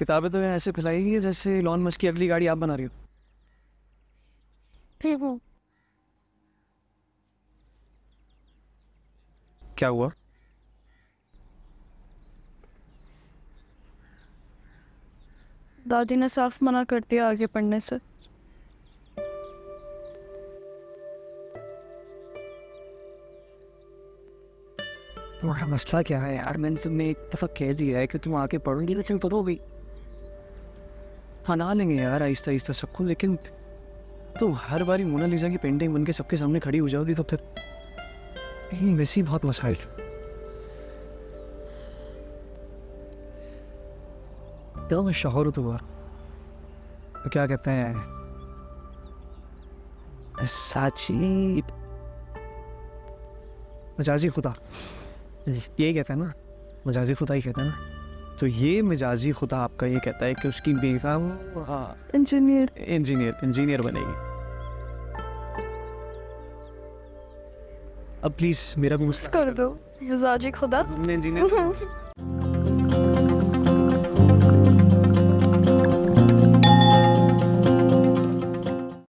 किताबें तो ऐसे फैलाएगी जैसे एलॉन मस्क की अगली गाड़ी आप बना रही हो। ठीक हूँ। क्या हुआ? दादी ने साफ मना कर दिया आगे पढ़ने से। तुम्हारा मसला क्या है यार? मैंने सबने एक दफ़ा कह दिया है कि तुम आगे पढ़ोगी तो तुम पढ़ोगी। हना लेंगे यार आहिस्ता आहिस्ता सबको, लेकिन तुम हर बारी मोनालिसा की पेंटिंग बनके सबके सामने खड़ी हो जाओगी तो फिर वैसे ही बहुत मसाइल। दम शौहर हो तुम्हारा, तो क्या कहते हैं साची मजाजी खुदा, ये कहता है ना, मिजाजी खुदा ही कहता है ना। तो ये मिजाजी खुदा आपका ये कहता है कि उसकी बेटा इंजीनियर बनेगी। अब प्लीज मेरा भी मुझे कर दो मिजाजी खुदा।